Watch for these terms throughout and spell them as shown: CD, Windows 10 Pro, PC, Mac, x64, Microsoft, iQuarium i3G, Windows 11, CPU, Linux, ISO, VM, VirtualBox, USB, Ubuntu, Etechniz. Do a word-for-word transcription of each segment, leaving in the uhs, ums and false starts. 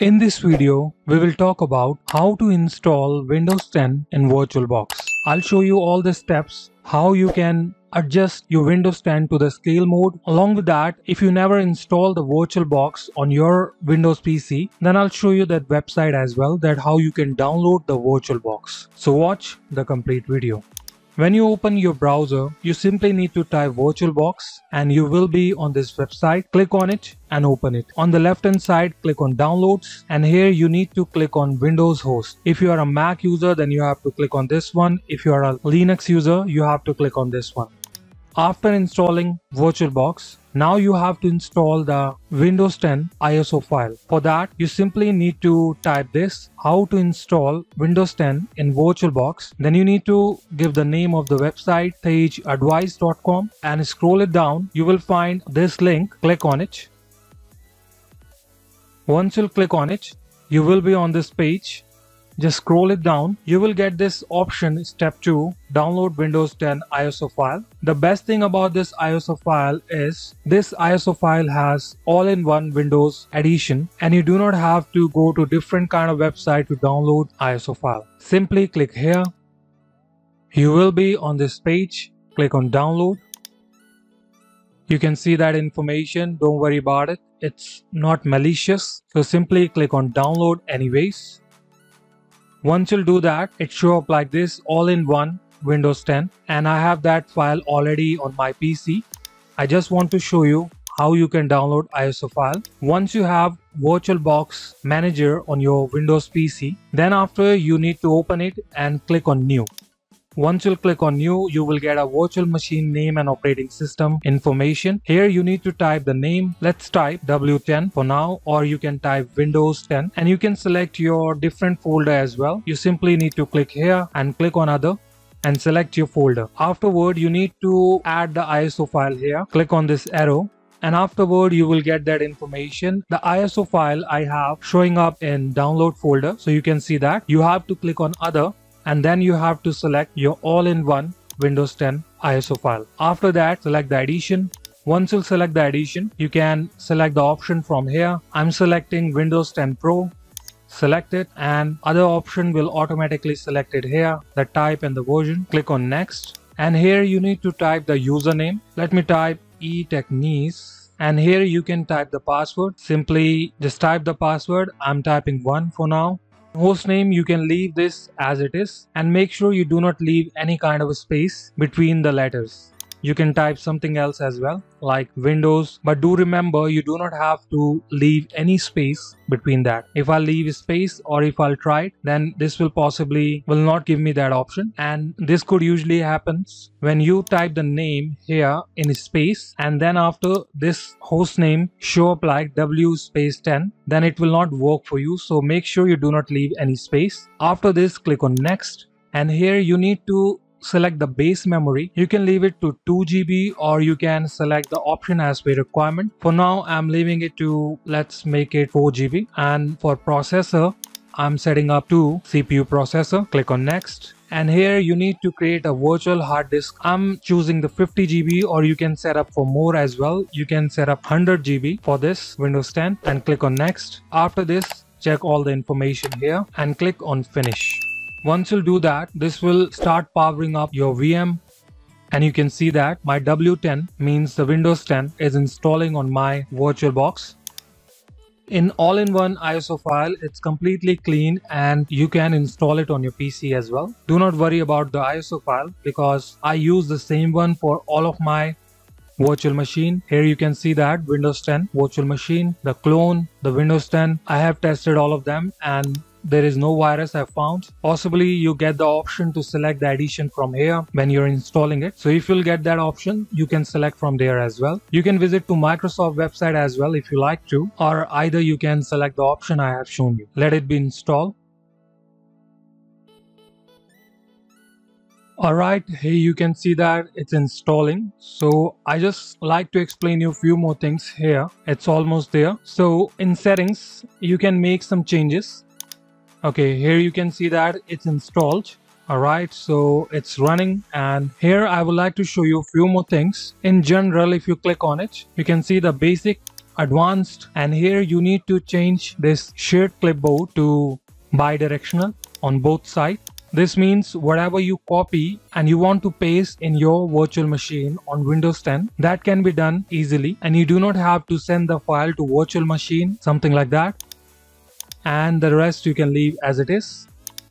In this video, we will talk about how to install Windows ten in VirtualBox. I'll show you all the steps, how you can adjust your Windows ten to the scale mode. Along with that, if you never install the VirtualBox on your Windows P C, then I'll show you that website as well, that how you can download the VirtualBox. So watch the complete video. When you open your browser, you simply need to type VirtualBox and you will be on this website. Click on it and open it. On the left hand side, click on Downloads and here you need to click on Windows Host. If you are a Mac user, then you have to click on this one. If you are a Linux user, you have to click on this one. After installing VirtualBox, now you have to install the Windows ten I S O file. For that, you simply need to type this, how to install Windows ten in VirtualBox. Then you need to give the name of the website, page advice dot com, and scroll it down. You will find this link. Click on it. Once you click on it, you will be on this page. Just scroll it down. You will get this option, step two, download Windows ten I S O file. The best thing about this I S O file is this I S O file has all-in-one Windows edition and you do not have to go to different kind of website to download I S O file. Simply click here. You will be on this page. Click on download. You can see that information. Don't worry about it. It's not malicious. So simply click on download anyways. Once you'll do that, it shows up like this, all-in-one Windows ten, and I have that file already on my P C. I just want to show you how you can download I S O file. Once you have VirtualBox Manager on your Windows P C, then after you need to open it and click on New. Once you'll click on New, you will get a virtual machine name and operating system information. Here you need to type the name. Let's type W ten for now, or you can type Windows ten, and you can select your different folder as well. You simply need to click here and click on Other and select your folder. Afterward, you need to add the I S O file here. Click on this arrow. And afterward, you will get that information. The I S O file I have showing up in download folder. So you can see that you have to click on Other. And then you have to select your all-in-one Windows ten I S O file. After that, select the edition. Once you select the edition, you can select the option from here. I'm selecting Windows ten Pro. Select it, and other option will automatically select it here, the type and the version. Click on Next. And here you need to type the username. Let me type Etechniz. And here you can type the password. Simply just type the password. I'm typing one for now. Hostname, you can leave this as it is and make sure you do not leave any kind of a space between the letters. You can type something else as well, like Windows, but do remember you do not have to leave any space between that. If I leave a space or if I'll try it, then this will possibly will not give me that option. And this could usually happens when you type the name here in a space and then after this host name show up like W space ten, then it will not work for you. So make sure you do not leave any space. After this, click on Next. And here you need to select the base memory. You can leave it to two G B or you can select the option as per requirement. For now, I'm leaving it to, let's make it four G B. And for processor, I'm setting up to C P U processor. Click on Next. And here you need to create a virtual hard disk. I'm choosing the fifty G B or you can set up for more as well. You can set up one hundred G B for this Windows ten and click on Next. After this, check all the information here and click on Finish. Once you'll do that, this will start powering up your V M. And you can see that my W ten means the Windows ten is installing on my VirtualBox. In all-in-one I S O file, it's completely clean and you can install it on your P C as well. Do not worry about the I S O file because I use the same one for all of my virtual machine. Here you can see that Windows ten virtual machine, the clone, the Windows ten. I have tested all of them and there is no virus I found. Possibly you get the option to select the edition from here when you're installing it. So if you'll get that option, you can select from there as well. You can visit to Microsoft website as well if you like to, or either you can select the option I have shown you. Let it be installed. Alright, here you can see that it's installing. So I just like to explain you a few more things here. It's almost there. So in settings, you can make some changes. Okay, here you can see that it's installed. Alright, so it's running and here I would like to show you a few more things. In general, if you click on it, you can see the basic advanced, and here you need to change this shared clipboard to bidirectional on both sides. This means whatever you copy and you want to paste in your virtual machine on Windows ten, that can be done easily and you do not have to send the file to virtual machine, something like that. And the rest you can leave as it is.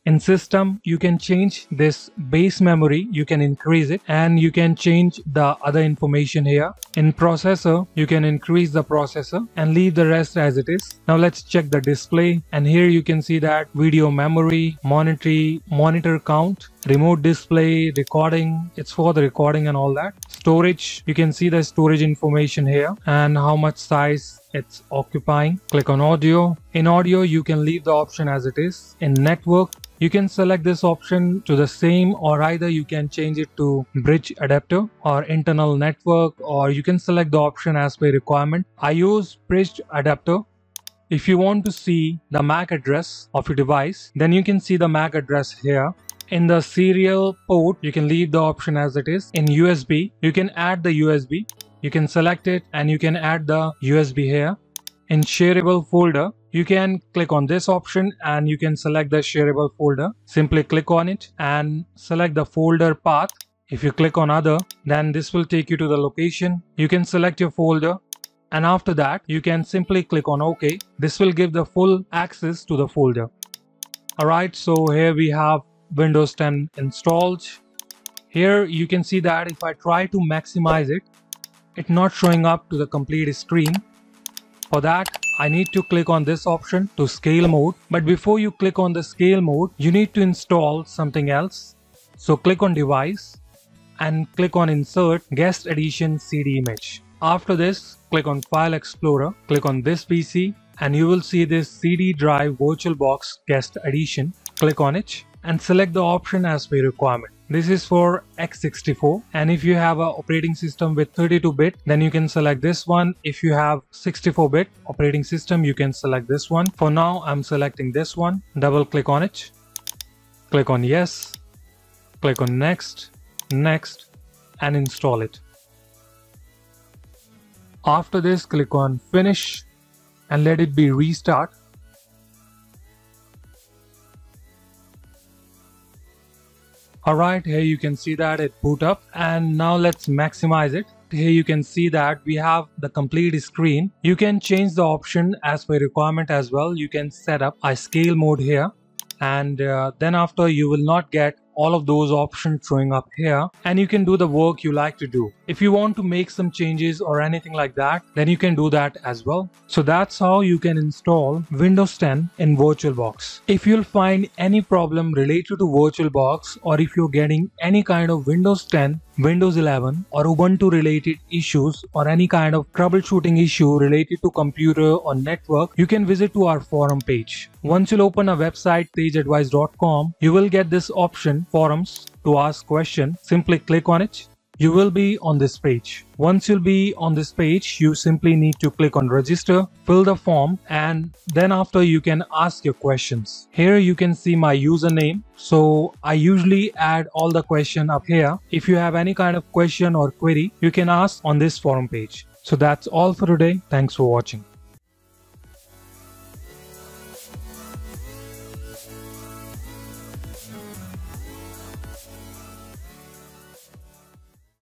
In system, you can change this base memory, you can increase it, and you can change the other information here. In processor, you can increase the processor and leave the rest as it is. Now let's check the display, and here you can see that video memory, monitor, monitor count, remote display, recording, it's for the recording and all that. Storage, you can see the storage information here and how much size it's occupying. Click on audio. In audio, you can leave the option as it is. In network, you can select this option to the same, or either you can change it to bridge adapter or internal network, or you can select the option as per requirement. I use bridge adapter. If you want to see the MAC address of your device, then you can see the MAC address here. In the serial port, you can leave the option as it is. In U S B, you can add the U S B. You can select it and you can add the U S B here. In shareable folder, you can click on this option and you can select the shareable folder. Simply click on it and select the folder path. If you click on other, then this will take you to the location. You can select your folder. And after that, you can simply click on OK. This will give the full access to the folder. Alright, so here we have Windows ten installed. Here you can see that if I try to maximize it, it's not showing up to the complete screen. For that, I need to click on this option to scale mode. But before you click on the scale mode, you need to install something else. So click on device and click on insert guest edition C D image. After this, click on file explorer, click on this P C, and you will see this C D drive VirtualBox guest edition. Click on it and select the option as per requirement. This is for x sixty-four, and if you have an operating system with thirty-two bit, then you can select this one. If you have sixty-four bit operating system, you can select this one. For now, I'm selecting this one. Double click on it. Click on yes. Click on next, next, and install it. After this, click on finish and let it be restart. Alright, here you can see that it boot up, and now let's maximize it. Here you can see that we have the complete screen. You can change the option as per requirement as well. You can set up a scale mode here, and uh, then after you will not get all of those options showing up here, and you can do the work you like to do. If you want to make some changes or anything like that, then you can do that as well. So that's how you can install Windows ten in VirtualBox. If you'll find any problem related to VirtualBox, or if you're getting any kind of Windows ten, Windows eleven or Ubuntu related issues, or any kind of troubleshooting issue related to computer or network, you can visit to our forum page. Once you'll open a website page advice dot com, you will get this option forums to ask question. Simply click on it. You will be on this page. Once you'll be on this page, you simply need to click on register, fill the form, and then after you can ask your questions. Here you can see my username. So I usually add all the question up here. If you have any kind of question or query, you can ask on this forum page. So that's all for today. Thanks for watching.